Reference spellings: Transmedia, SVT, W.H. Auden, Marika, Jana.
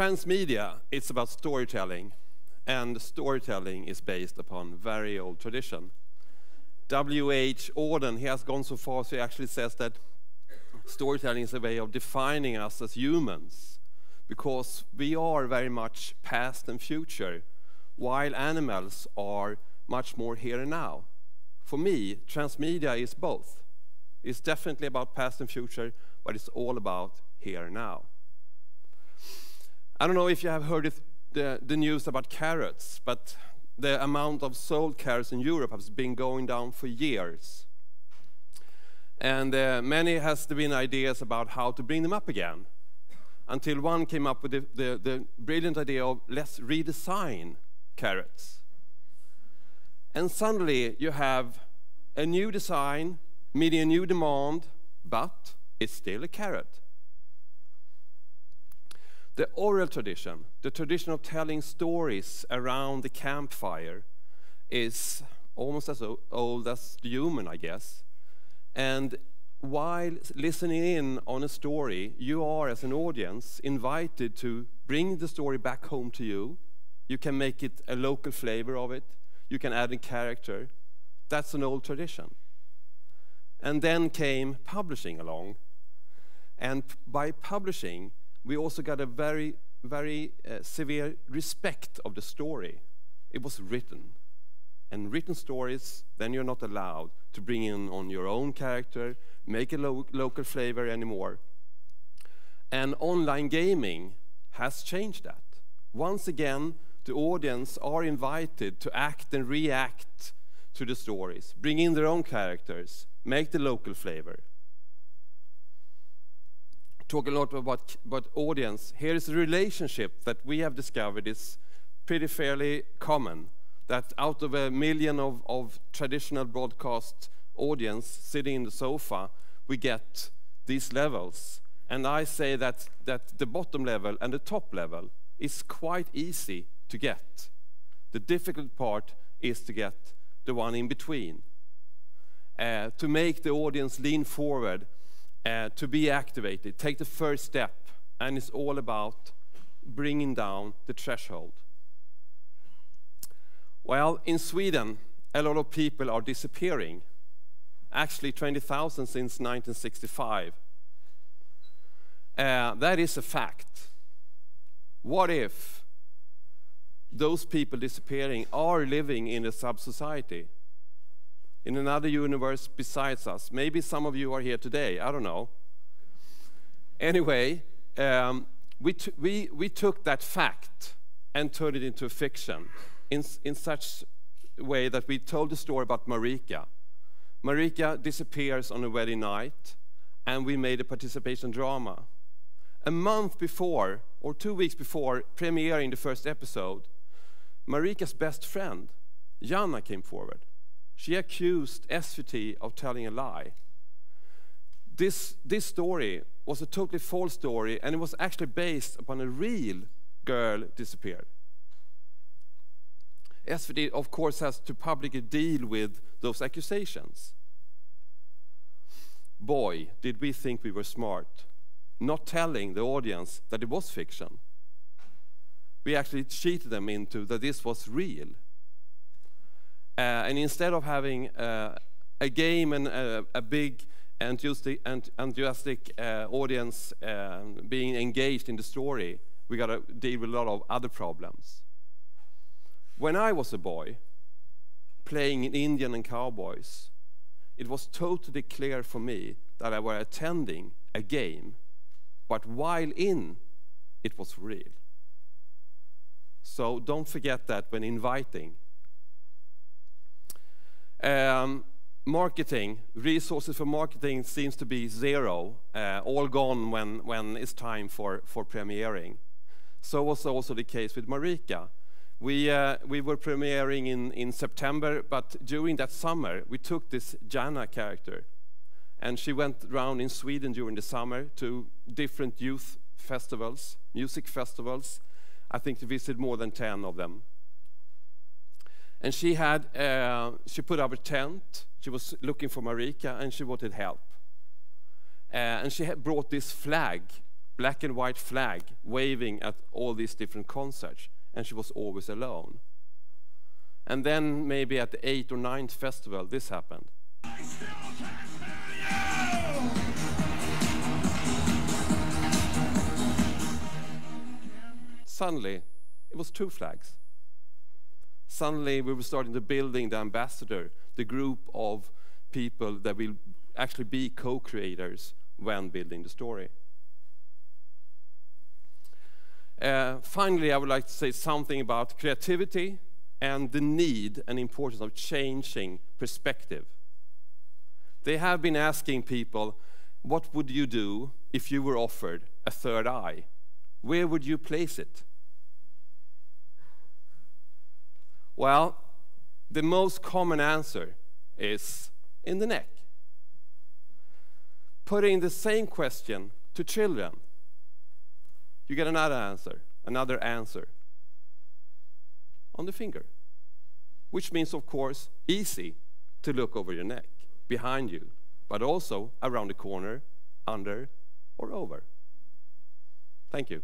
Transmedia, it's about storytelling, and storytelling is based upon very old tradition. W.H. Auden, he has gone so far, so he actually says that storytelling is a way of defining us as humans, because we are very much past and future, while animals are much more here and now. For me, transmedia is both. It's definitely about past and future, but it's all about here and now. I don't know if you have heard the news about carrots, but the amount of sold carrots in Europe has been going down for years. And many has been ideas about how to bring them up again, until one came up with the brilliant idea of let's redesign carrots. And suddenly you have a new design meeting a new demand, but it's still a carrot. The oral tradition, the tradition of telling stories around the campfire, is almost as old as the human, I guess. And while listening in on a story, you are, as an audience, invited to bring the story back home to you. You can make it a local flavor of it. You can add a character. That's an old tradition. And then came publishing along. And by publishing, we also got a very, very severe respect of the story. It was written. And written stories, then you're not allowed to bring in on your own character, make a local flavor anymore. And online gaming has changed that. Once again, the audience are invited to act and react to the stories, bring in their own characters, make the local flavor. Talk a lot about audience. Here is a relationship that we have discovered is pretty fairly common, that out of a million of traditional broadcast audience sitting in the sofa, we get these levels. And I say that the bottom level and the top level is quite easy to get. The difficult part is to get the one in between, to make the audience lean forward, to be activated, take the first step, and it's all about bringing down the threshold. Well, in Sweden, a lot of people are disappearing. Actually, 20,000 since 1965. That is a fact. What if those people disappearing are living in a sub-society, in another universe besides us? Maybe some of you are here today, I don't know. Anyway, we took that fact and turned it into fiction, in such a way that we told the story about Marika. Marika disappears on a wedding night, and we made a participation drama. A month before, or 2 weeks before premiering the first episode, Marika's best friend, Jana, came forward. She accused SVT of telling a lie. This story was a totally false story, and it was actually based upon a real girl disappeared. SVT, of course, has to publicly deal with those accusations. Boy, did we think we were smart, not telling the audience that it was fiction. We actually cheated them into that this was real. And instead of having a game and a big enthusiastic audience being engaged in the story, we got to deal with a lot of other problems. When I was a boy, playing in Indian and cowboys, it was totally clear for me that I were attending a game, but while in, it was real. So don't forget that when inviting. Marketing, resources for marketing seems to be zero, all gone when it's time for premiering. So was also the case with Marika. We were premiering in September, but during that summer, we took this Jana character, and she went around in Sweden during the summer to different youth festivals, music festivals. I think she visited more than 10 of them. And she put up a tent. She was looking for Marika, and she wanted help. And she had brought this flag, black and white flag waving at all these different concerts, and she was always alone. And then maybe at the 8th or 9th festival, this happened. I still can't hear you! Suddenly, it was 2 flags. Suddenly, we were starting to building the ambassador, the group of people that will actually be co-creators when building the story. Finally, I would like to say something about creativity and the need and importance of changing perspective. They have been asking people, what would you do if you were offered a third eye? Where would you place it? Well, the most common answer is in the neck. Putting the same question to children, you get another answer, on the finger, which means, of course, easy to look over your neck, behind you, but also around the corner, under, or over. Thank you.